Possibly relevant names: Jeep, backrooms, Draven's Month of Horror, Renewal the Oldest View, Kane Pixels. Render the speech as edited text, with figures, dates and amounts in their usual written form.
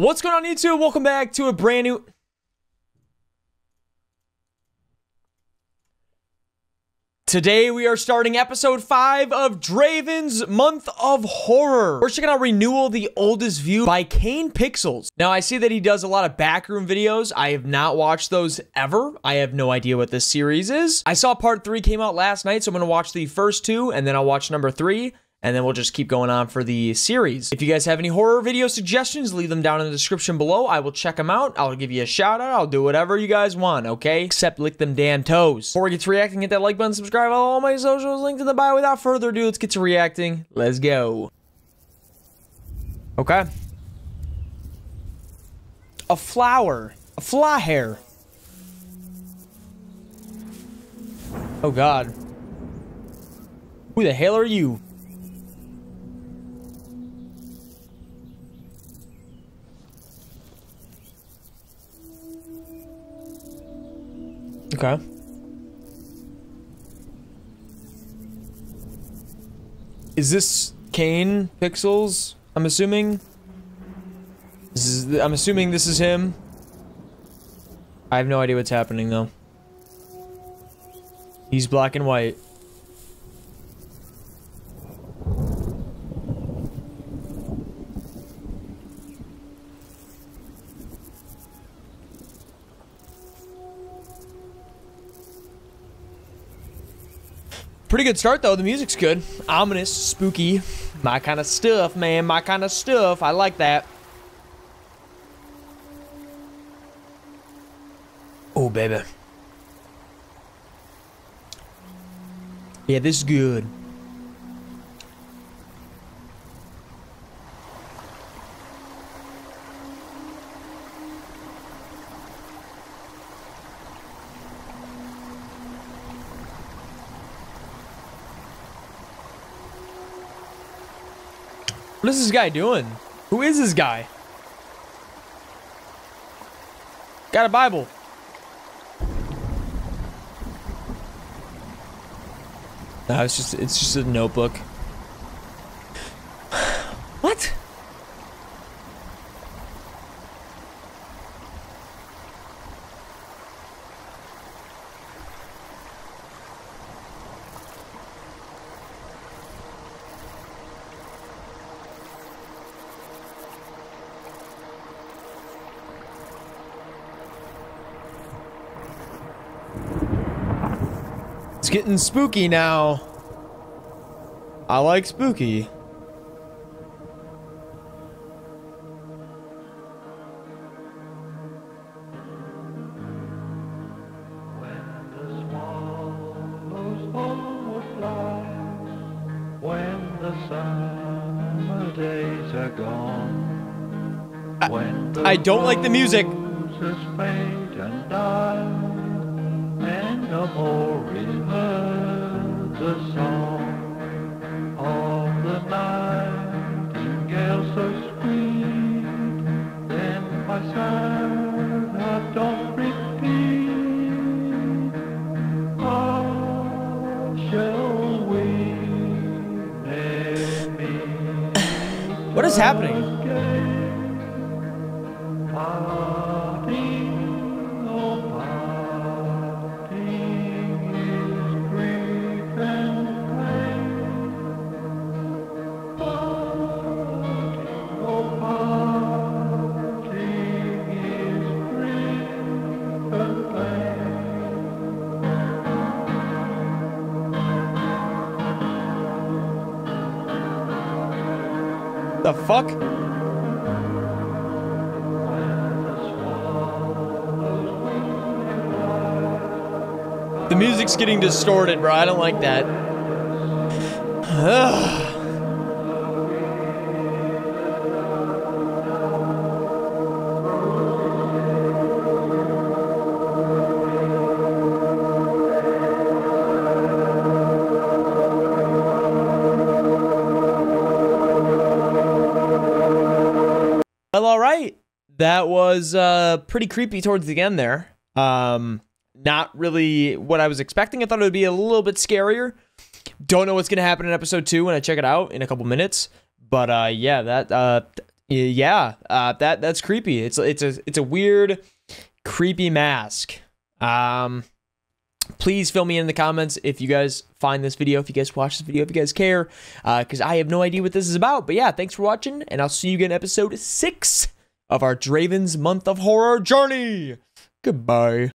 What's going on, YouTube? Welcome back to a brand new... Today we are starting episode 5 of Draven's Month of Horror. We're checking out Renewal the Oldest View by Kane Pixels. Now I see that he does a lot of backroom videos. I have not watched those ever. I have no idea what this series is. I saw part 3 came out last night, so I'm going to watch the first 2 and then I'll watch number 3. And then we'll just keep going on for the series. If you guys have any horror video suggestions, leave them down in the description below. I will check them out. I'll give you a shout out. I'll do whatever you guys want, okay? Except lick them damn toes. Before we get to reacting, hit that like button, subscribe, all my socials, linked in the bio. Without further ado, let's get to reacting. Let's go. Okay. A flower. A fly hair. Oh, God. Who the hell are you? Okay. Is this Kane Pixels? I'm assuming. I'm assuming this is him. I have no idea what's happening though. He's black and white. Pretty good start, though. The music's good. Ominous, spooky. My kind of stuff, man. My kind of stuff. I like that. Oh, baby. Yeah, this is good. What is this guy doing? Who is this guy? Got a Bible. No, it's just a notebook. What? It's getting spooky now. I like spooky. I don't like the music. The song of the nightingale so sweet, then my son I don't repeat. How shall we meet? What is happening? The fuck? The music's getting distorted, bro. I don't like that. Ugh. Well, all right. That was pretty creepy towards the end there. Not really what I was expecting. I thought it would be a little bit scarier. Don't know what's going to happen in episode 2 when I check it out in a couple minutes. But yeah, that Yeah, that's creepy. It's a weird, creepy mask. Please fill me in the comments if you guys find this video, if you guys watch this video, if you guys care, because I have no idea what this is about. But yeah, thanks for watching, and I'll see you again in episode 6 of our Draven's Month of Horror journey. Goodbye.